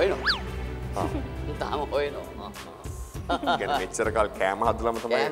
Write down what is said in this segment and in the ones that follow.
Ice coffee ada anu pulua. Bona jati sama ada anu pulua.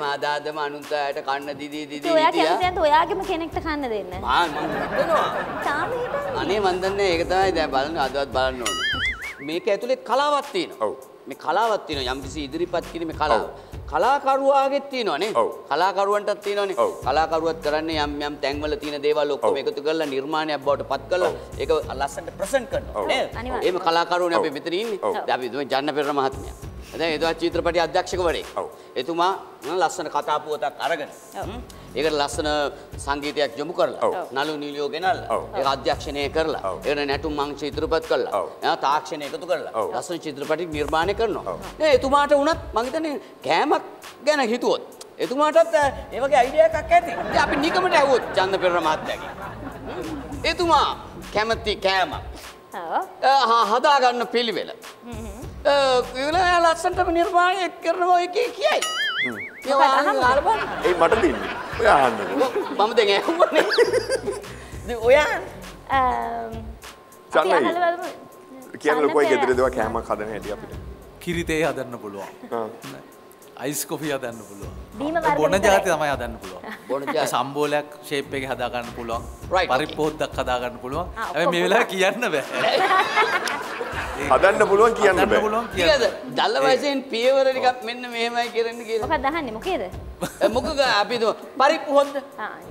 Bona jati sambolak shape එක hada ganna pulua. Paripodak hada ganna pulua. Habai me welawa kiyanna bæ. Hadanna pulua kiyanna bæ. Kiyada? Dalla waisen piyawara nikak menna mehemai kiranne kiyala. Mokak dahanne mokeda? Mokak api do paripodak.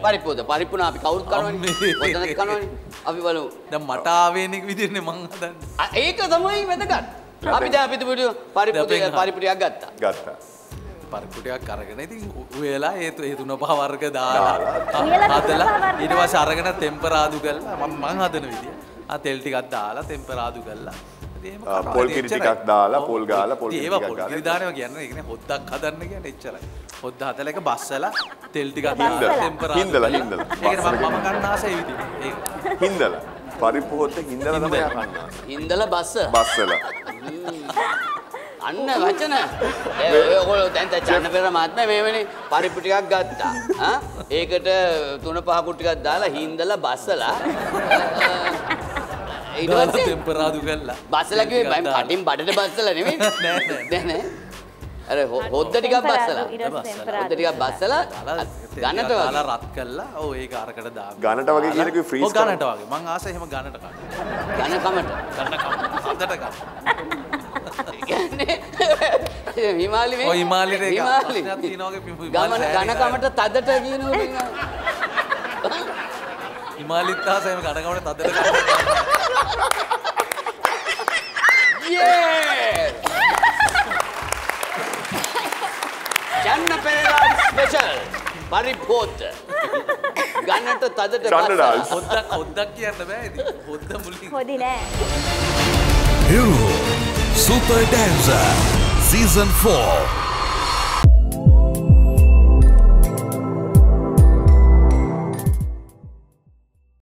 Paripodak. Paripuna api kawuruth kanawani. Odanak kanawani. Api balamu. Dan mata awenek widinne man hadanna. Eka thamai wedagat. Api da api do paripodak paripodak gatta. Gatta. පරිපුටයක් අරගෙන ඉතින් උයලා ඒ තුන පහ වර්ග දාලා හදලා ඊට පස්සේ අරගෙන ටෙම්පරාදු කරලා මම හදන විදිය ආ තෙල් ටිකක් දාලා ටෙම්පරාදු කරලා ඉතින් එහෙම කරලා පොල් කිරි ටිකක් දාලා පොල් ගාලා පොල් ටිකක් ගාලා ඒවා පොල් දානවා කියන්නේ ඒ කියන්නේ හොද්දක් හදන්න කියන්නේ එච්චරයි හොද්ද හදලා එක බස්සලා තෙල් ටිකක් දාලා ටෙම්පරාදු හින්දලා ඒක මම ගන්න ආසයි විදිය ඒක හින්දලා පරිප්පු හොද්ද හින්දලා තමයි අහන්න හින්දලා බස්සලා අන්න වචන ඔයගොල්ලෝ දැන් චන්න පෙරේරා මහත්මයා මේ වෙලේ පරිප්පු ටිකක් ගත්තා ආ ඒකට තුන පහ කුට් ටිකක් දාලා හින්දලා බස්සලා ඊට පස්සේ ටෙම්පරාදු කරලා බස්සලා කිව්වේ මම කටින් බඩට බස්සලා නෙමෙයි නෑ නෑ අර හොද්ද ටිකක් බස්සලා හොද්ද ටිකක් බස්සලා ගණට වගේ රත් කරලා ඔව් ඒක අරකට දාගන්න ගණට වගේ කියන කිව්වේ ෆ්‍රීස් කරලා ගණට වගේ මං ආසයි එහෙම ගණට ගන්න ගණකමට හොද්දට ගන්න Himali me. Oh Himali re. Himali. Gana kamata tadata giyano. Himali tha se me gana kamata tadata. Yeah. Channa Perera special. Paripot. Gana to tadata. Channa dal. Hodda hodda kiyanna bae. Hodda muli. Hodi ne. Hero. Super Dancer Season 4